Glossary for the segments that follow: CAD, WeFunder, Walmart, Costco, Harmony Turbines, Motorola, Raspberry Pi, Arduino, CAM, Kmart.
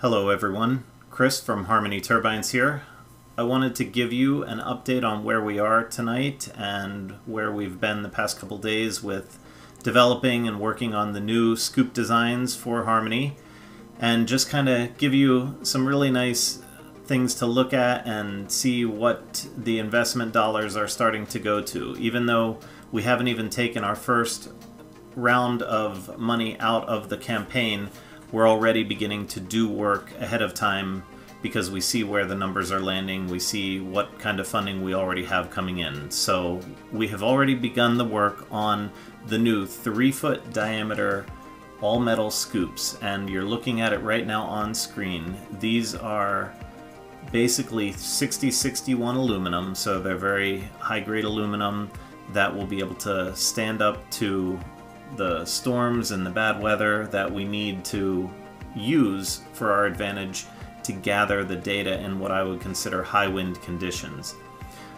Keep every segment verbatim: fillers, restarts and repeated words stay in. Hello everyone, Chris from Harmony Turbines here. I wanted to give you an update on where we are tonight and where we've been the past couple days with developing and working on the new scoop designs for Harmony, and just kind of give you some really nice things to look at and see what the investment dollars are starting to go to. Even though we haven't even taken our first round of money out of the campaign, we're already beginning to do work ahead of time because we see where the numbers are landing, we see what kind of funding we already have coming in. So we have already begun the work on the new three foot diameter all metal scoops, and you're looking at it right now on screen. These are basically sixty sixty-one aluminum, so they're very high grade aluminum that will be able to stand up to the storms and the bad weather that we need to use for our advantage to gather the data in what I would consider high wind conditions.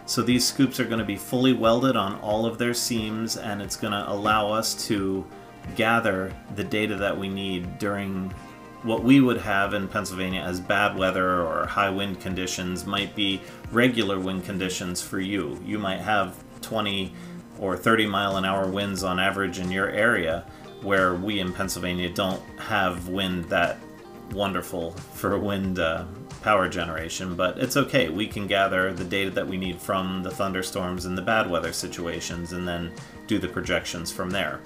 So these scoops are going to be fully welded on all of their seams, and it's going to allow us to gather the data that we need during what we would have in Pennsylvania as bad weather or high wind conditions. Might be regular wind conditions for you. You might have twenty or thirty mile an hour winds on average in your area, where we in Pennsylvania don't have wind that wonderful for wind uh, power generation, but it's okay. We can gather the data that we need from the thunderstorms and the bad weather situations and then do the projections from there.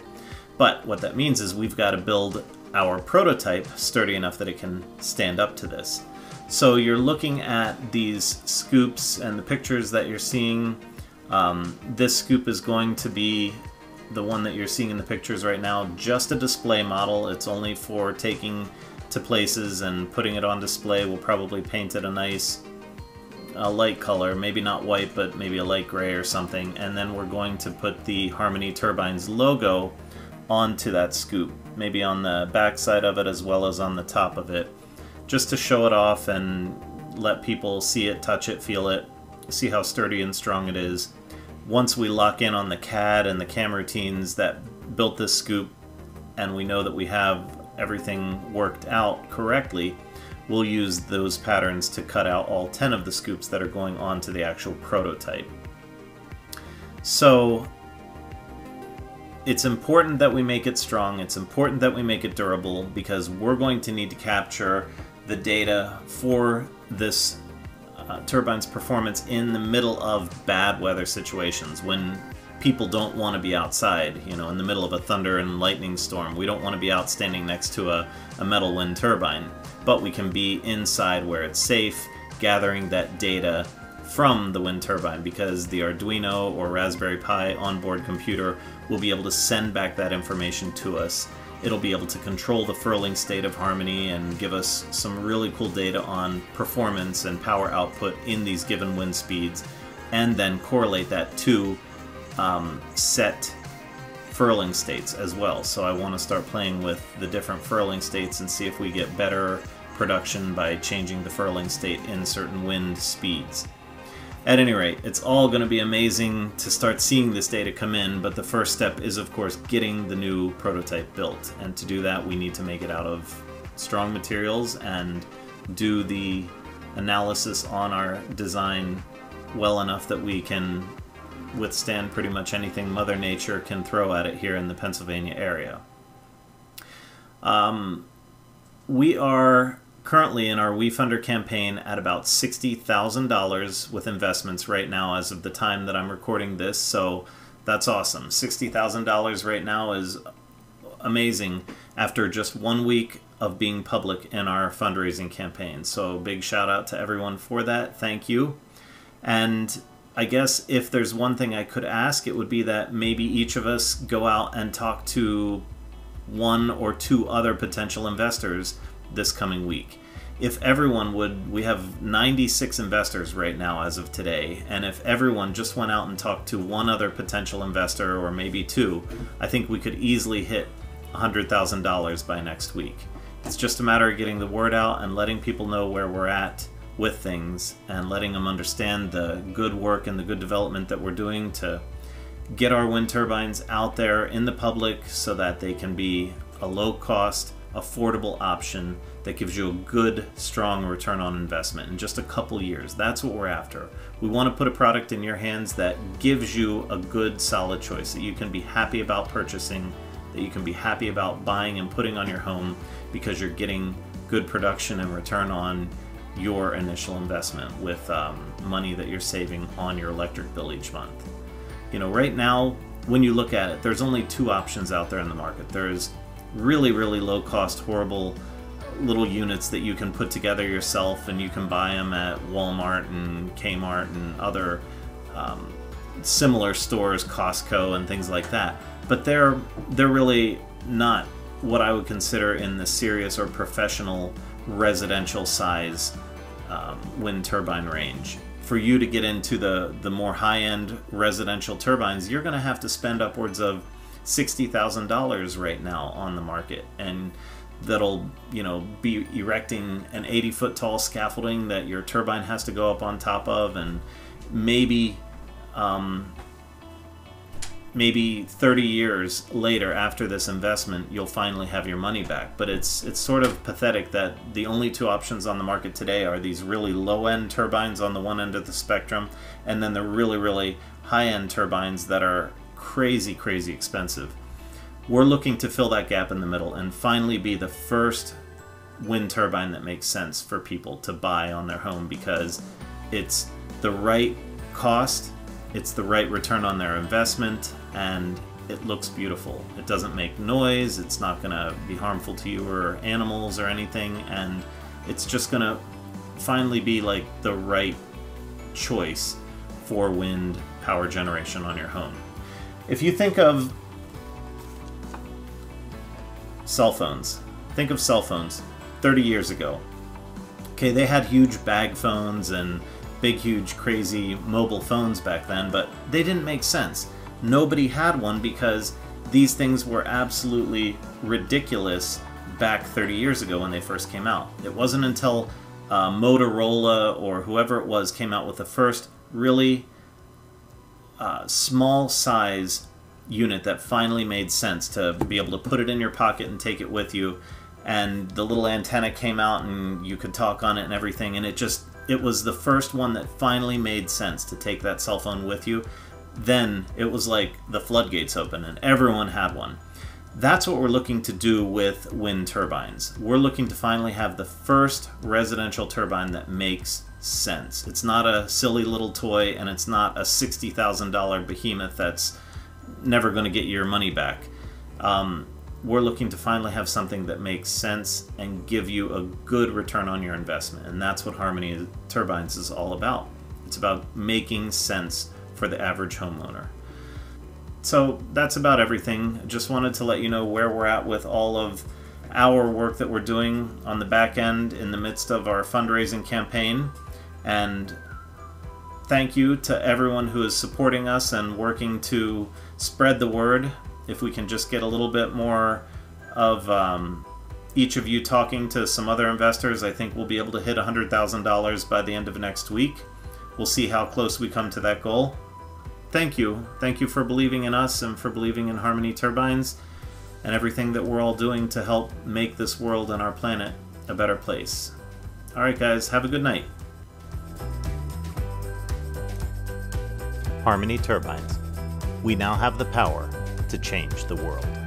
But what that means is we've got to build our prototype sturdy enough that it can stand up to this. So you're looking at these scoops and the pictures that you're seeing. Um, this scoop is going to be the one that you're seeing in the pictures right now, just a display model. It's only for taking to places and putting it on display. We'll probably paint it a nice a light color, maybe not white, but maybe a light gray or something. And then we're going to put the Harmony Turbines logo onto that scoop, maybe on the back side of it as well as on the top of it, just to show it off and let people see it, touch it, feel it, see how sturdy and strong it is. Once we lock in on the C A D and the C A M routines that built this scoop, and we know that we have everything worked out correctly, we'll use those patterns to cut out all ten of the scoops that are going on to the actual prototype. So it's important that we make it strong, it's important that we make it durable, because we're going to need to capture the data for this Uh, turbine's performance in the middle of bad weather situations, when people don't want to be outside, you know, in the middle of a thunder and lightning storm. We don't want to be out standing next to a, a metal wind turbine, but we can be inside where it's safe, gathering that data from the wind turbine, because the Arduino or Raspberry Pi onboard computer will be able to send back that information to us. It'll be able to control the furling state of Harmony and give us some really cool data on performance and power output in these given wind speeds, and then correlate that to um, set furling states as well. So I want to start playing with the different furling states and see if we get better production by changing the furling state in certain wind speeds. At any rate, it's all going to be amazing to start seeing this data come in, but the first step is, of course, getting the new prototype built. And to do that, we need to make it out of strong materials and do the analysis on our design well enough that we can withstand pretty much anything Mother Nature can throw at it here in the Pennsylvania area. Um, we are currently in our WeFunder campaign at about sixty thousand dollars with investments right now as of the time that I'm recording this, so that's awesome. sixty thousand dollars right now is amazing after just one week of being public in our fundraising campaign. So big shout out to everyone for that. Thank you. And I guess if there's one thing I could ask, it would be that maybe each of us go out and talk to one or two other potential investors this coming week. If everyone would, we have ninety-six investors right now as of today, and if everyone just went out and talked to one other potential investor, or maybe two, I think we could easily hit one hundred thousand dollars by next week. It's just a matter of getting the word out and letting people know where we're at with things, and letting them understand the good work and the good development that we're doing to get our wind turbines out there in the public so that they can be a low cost, affordable option that gives you a good, strong return on investment in just a couple years. That's what we're after. We want to put a product in your hands that gives you a good, solid choice that you can be happy about purchasing, that you can be happy about buying and putting on your home because you're getting good production and return on your initial investment with um, money that you're saving on your electric bill each month. You know, right now, when you look at it, there's only two options out there in the market. There's really, really low cost, horrible little units that you can put together yourself, and you can buy them at Walmart and Kmart and other um, similar stores, Costco and things like that. But they're, they're really not what I would consider in the serious or professional residential size um, wind turbine range. For you to get into the, the more high-end residential turbines, you're gonna have to spend upwards of sixty thousand dollars right now on the market. And that'll, you know, be erecting an eighty foot tall scaffolding that your turbine has to go up on top of, and maybe um, maybe thirty years later after this investment, you'll finally have your money back. But it's it's sort of pathetic that the only two options on the market today are these really low-end turbines on the one end of the spectrum, and then the really, really high-end turbines that are crazy, crazy expensive. We're looking to fill that gap in the middle and finally be the first wind turbine that makes sense for people to buy on their home, because it's the right cost, it's the right return on their investment, and it looks beautiful. It doesn't make noise, it's not gonna be harmful to you or animals or anything, and it's just gonna finally be like the right choice for wind power generation on your home. If you think of cell phones, think of cell phones thirty years ago. Okay, they had huge bag phones and big, huge, crazy mobile phones back then, but they didn't make sense. Nobody had one because these things were absolutely ridiculous back thirty years ago when they first came out. It wasn't until uh, Motorola or whoever it was came out with the first really uh, small size unit that finally made sense to be able to put it in your pocket and take it with you. And the little antenna came out and you could talk on it and everything, and it just, it was the first one that finally made sense to take that cell phone with you. Then it was like the floodgates open and everyone had one. That's what we're looking to do with wind turbines. We're looking to finally have the first residential turbine that makes sense. It's not a silly little toy, and it's not a sixty thousand dollar behemoth that's never gonna get your money back. Um, we're looking to finally have something that makes sense and give you a good return on your investment. And that's what Harmony Turbines is all about. It's about making sense for the average homeowner. So that's about everything. Just wanted to let you know where we're at with all of our work that we're doing on the back end in the midst of our fundraising campaign. And thank you to everyone who is supporting us and working to spread the word. If we can just get a little bit more of um, each of you talking to some other investors, I think we'll be able to hit one hundred thousand dollars by the end of next week. We'll see how close we come to that goal. Thank you. Thank you for believing in us and for believing in Harmony Turbines and everything that we're all doing to help make this world and our planet a better place. All right, guys, have a good night. Harmony Turbines. We now have the power to change the world.